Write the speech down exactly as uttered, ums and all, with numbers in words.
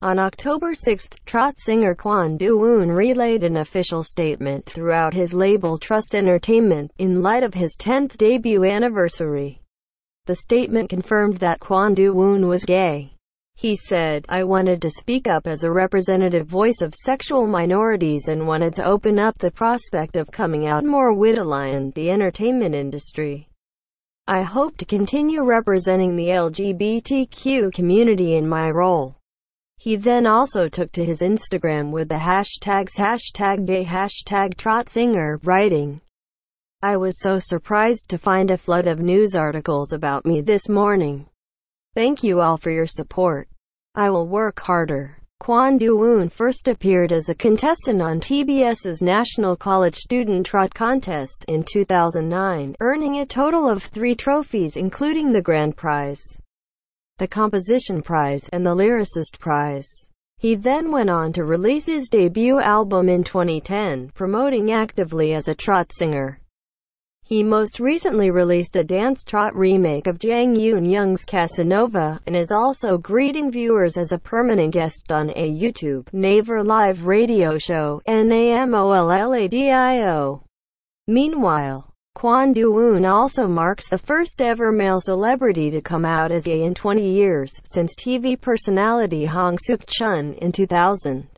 On October sixth, Trot singer Kwon Do Woon relayed an official statement throughout his label Trust Entertainment, in light of his tenth debut anniversary. The statement confirmed that Kwon Do Woon was gay. He said, "I wanted to speak up as a representative voice of sexual minorities and wanted to open up the prospect of coming out more within the entertainment industry. I hope to continue representing the L G B T Q community in my role." He then also took to his Instagram with the hashtags hashtag gay hashtag Trot singer, writing, "I was so surprised to find a flood of news articles about me this morning. Thank you all for your support. I will work harder." Kwon Do Woon first appeared as a contestant on T B S's National College Student Trot contest in two thousand nine, earning a total of three trophies, including the grand prize, the Composition Prize, and the Lyricist Prize. He then went on to release his debut album in twenty ten, promoting actively as a trot singer. He most recently released a dance trot remake of Jang Eun-young's Casanova, and is also greeting viewers as a permanent guest on a YouTube Naver live radio show, NAMOLLADIO. Meanwhile, Kwon Do Woon also marks the first-ever male celebrity to come out as gay in twenty years, since T V personality Hong Suk-chun in two thousand.